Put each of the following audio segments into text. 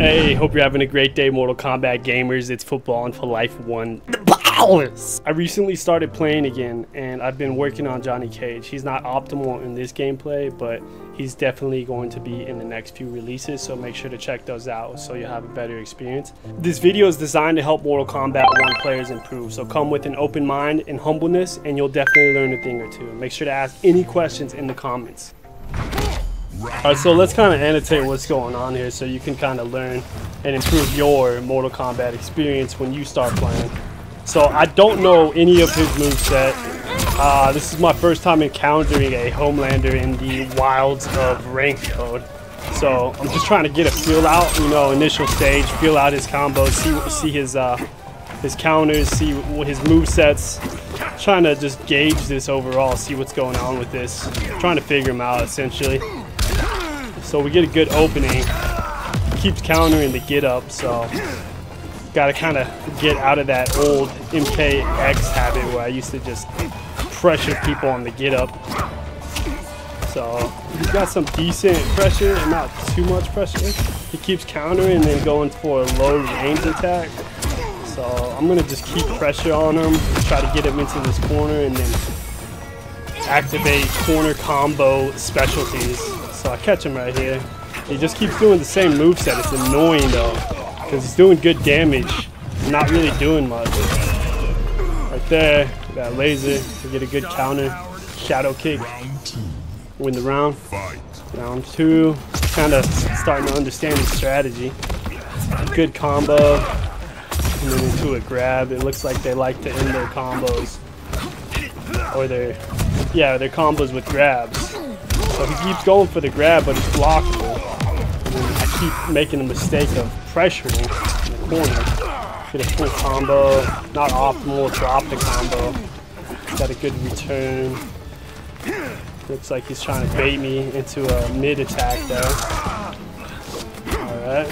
Hey, hope you're having a great day, Mortal Kombat gamers. It's Footballn4life1. The powers! I recently started playing again, and I've been working on Johnny Cage. He's not optimal in this gameplay, but he's definitely going to be in the next few releases, so make sure to check those out so you'll have a better experience. This video is designed to help Mortal Kombat 1 players improve, so come with an open mind and humbleness, and you'll definitely learn a thing or two. Make sure to ask any questions in the comments. Alright, so let's kind of annotate what's going on here so you can kind of learn and improve your Mortal Kombat experience when you start playing. So I don't know any of his moveset. This is my first time encountering a Homelander in the wilds of rank mode. So I'm just trying to get a feel out, you know, initial stage, feel out his combos, see his counters, see what his movesets. Trying to just gauge this overall, see what's going on with this. Trying to figure him out, essentially. So we get a good opening. He keeps countering the get up, so gotta kind of get out of that old MKX habit where I used to just pressure people on the get up. So he's got some decent pressure and not too much pressure. He keeps countering and then going for a low range attack. So I'm gonna just keep pressure on him, try to get him into this corner and then activate corner combo specialties. So I catch him right here. He just keeps doing the same moveset. It's annoying though, because he's doing good damage, not really doing much. Right there, that laser. We get a good counter. Shadow kick. Win the round. Round two. Kind of starting to understand his strategy. Good combo. And then into a grab. It looks like they like to end their combos. Or their combos with grabs. So he keeps going for the grab, but he's blockable. And then I keep making the mistake of pressuring in the corner. Get a full combo, not optimal, drop the combo. Got a good return. Looks like he's trying to bait me into a mid-attack there. Alright.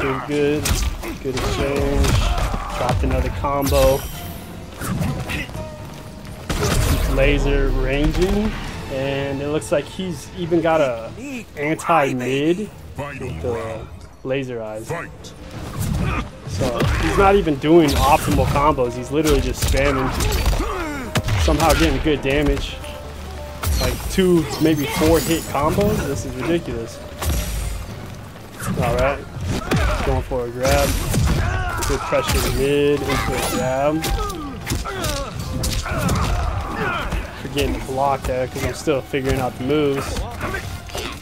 Doing good. Good exchange. Dropped another combo. Keep laser ranging. And it looks like he's even got a anti-mid with the laser eyes. So he's not even doing optimal combos. He's literally just spamming. Somehow getting good damage. Like 2, maybe 4 hit combos. This is ridiculous. Alright. Going for a grab. Good pressure mid into a grab. Getting the block there because I'm still figuring out the moves.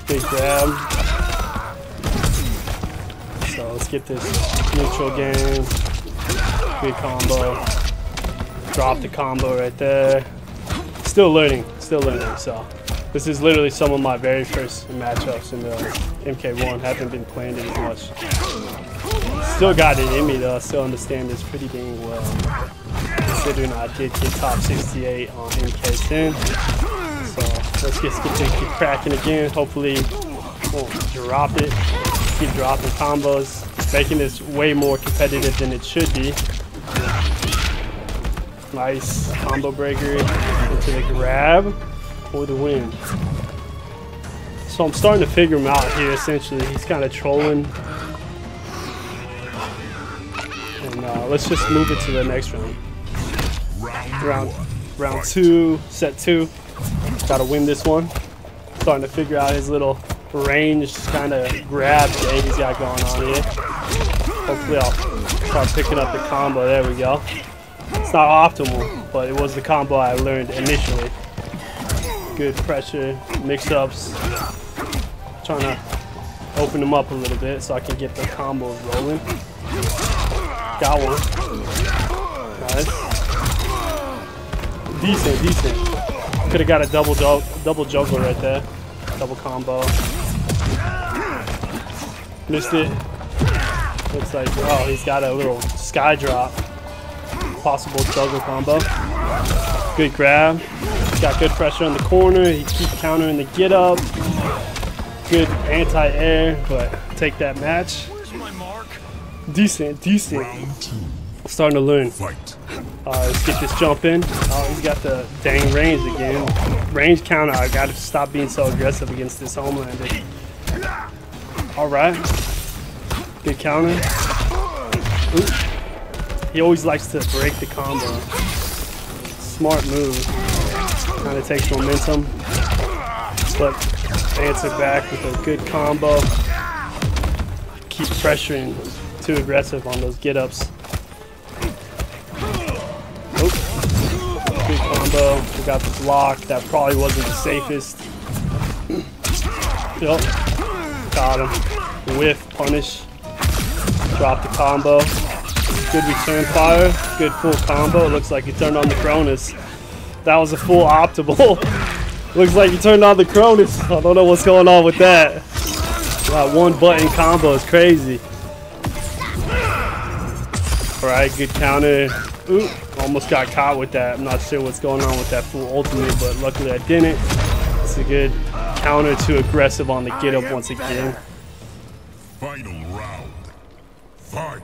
Big grab. So let's get this neutral game. Big combo. Drop the combo right there. Still learning. So this is literally some of my very first matchups in the MK1. Haven't been playing it as much. Still got it in me though. I still understand this pretty dang well. Considering I did get top 68 on MK10, so let's just keep cracking again. Hopefully, won't drop it. Keep dropping combos, making this way more competitive than it should be. Nice combo breaker into the grab for the win. So I'm starting to figure him out here. Essentially, he's kind of trolling. And let's just move it to the next round. Round two, set two. Gotta win this one. Starting to figure out his little range kind of grab game he's got going on here. Hopefully I'll start picking up the combo. There we go. It's not optimal, but it was the combo I learned initially. Good pressure, mix-ups. Trying to open them up a little bit so I can get the combos rolling. Got one. Nice. Decent. Could have got a double juggle right there. Double combo. Missed it. Looks like, oh, he's got a little sky drop. Possible juggle combo. Good grab. He's got good pressure on the corner. He keeps countering the get up. Good anti-air, but take that match. Decent. Starting to learn. Let's get this jump in. Oh, he's got the dang range again. Range counter. I gotta stop being so aggressive against this Homelander. Alright. Good counter. Ooh. He always likes to break the combo. Smart move. Kind of takes momentum. But answer back with a good combo. Keep pressuring. Too aggressive on those get-ups. Good combo. We got the block. That probably wasn't the safest. Yup. Got him. Whiff. Punish. Drop the combo. Good return fire. Good full combo. It looks like he turned on the Cronus. That was a full optimal. Looks like he turned on the Cronus. I don't know what's going on with that. That one button combo is crazy. Alright, good counter. Ooh, almost got caught with that. I'm not sure what's going on with that full ultimate, but luckily I didn't. It's a good counter to aggressive on the get up once again. Final round. Fight.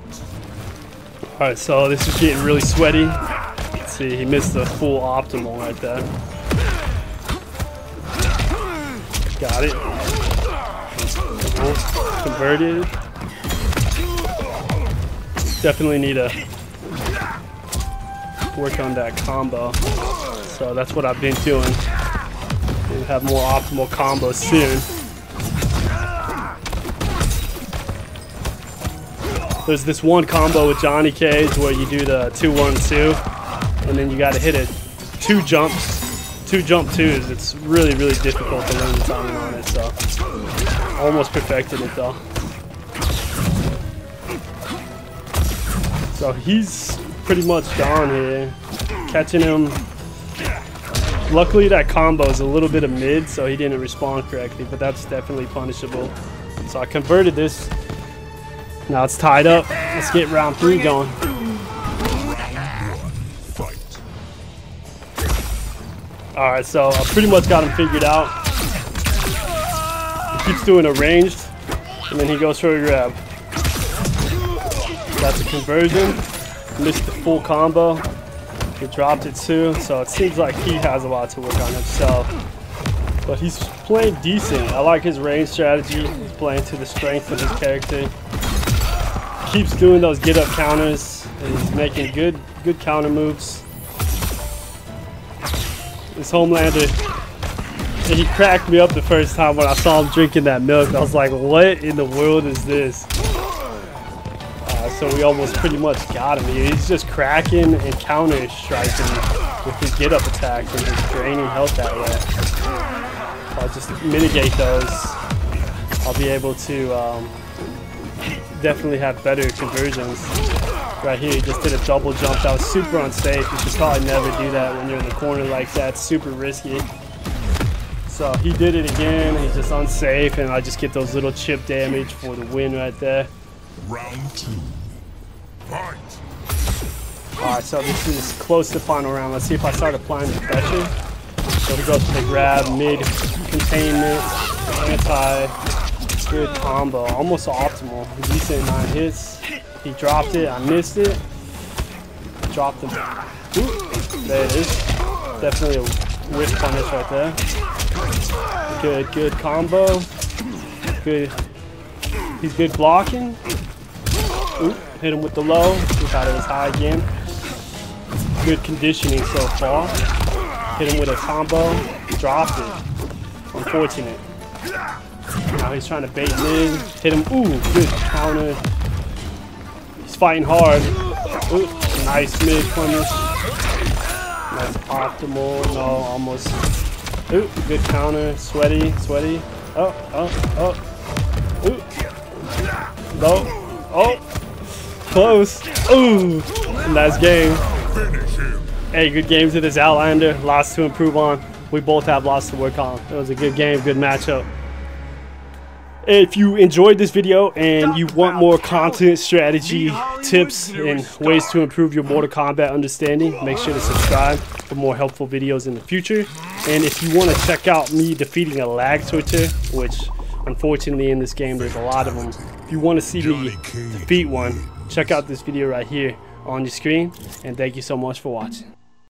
Alright, so this is getting really sweaty. Let's see, he missed the full optimal right there. Got it. Converted. Definitely need a work on that combo, so that's what I've been doing. We'll have more optimal combos soon. There's this one combo with Johnny Cage where you do the 2-1-2 and then you got to hit it two jump twos. It's really difficult to learn the timing on it, so almost perfected it though. So he's pretty much gone here. Catching him. Luckily that combo is a little bit of mid, so he didn't respond correctly, but that's definitely punishable. So I converted this. Now it's tied up. Let's get round 3 going. Alright, so I pretty much got him figured out. He keeps doing a ranged, and then he goes for a grab. That's a conversion. Missed the full combo. He dropped it too, so it seems like he has a lot to work on himself. But he's playing decent. I like his range strategy. He's playing to the strength of his character. Keeps doing those get up counters. And he's making good counter moves. This Homelander, he cracked me up the first time when I saw him drinking that milk. I was like, what in the world is this? So we almost pretty much got him. He's just cracking and counter striking with his get up attacks and just draining health that way. I'll just mitigate those. I'll be able to definitely have better conversions. Right here, he just did a double jump. That was super unsafe. You should probably never do that when you're in the corner like that. It's super risky. So he did it again. He's just unsafe, and I just get those little chip damage for the win right there. Round 2. Fight. Alright, so this is close to final round. Let's see if I start applying the pressure. So he goes for the grab, mid containment, anti, good combo, almost optimal. Decent 9 hits. He dropped it, I missed it. Dropped him. Ooh, there it is. Definitely a whiff punish right there. Good combo. Good. He's good blocking. Ooh, hit him with the low. He thought it was high again. Good conditioning so far. Hit him with a combo. Dropped it. Unfortunate. Now he's trying to bait mid. Hit him. Ooh, good counter. He's fighting hard. Ooh, nice mid punish. Nice optimal. No, almost. Ooh, good counter. Sweaty. Oh. Ooh. Low. Oh, close. Ooh, last game. Hey, good game to this Outlander. Lots to improve on. We both have lots to work on. It was a good game, good matchup. If you enjoyed this video and you want more content, strategy, tips, and ways to improve your Mortal Kombat understanding, make sure to subscribe for more helpful videos in the future. And if you want to check out me defeating a lag switcher, which unfortunately in this game there's a lot of them, if you want to see me defeat one, check out this video right here on your screen, and thank you so much for watching.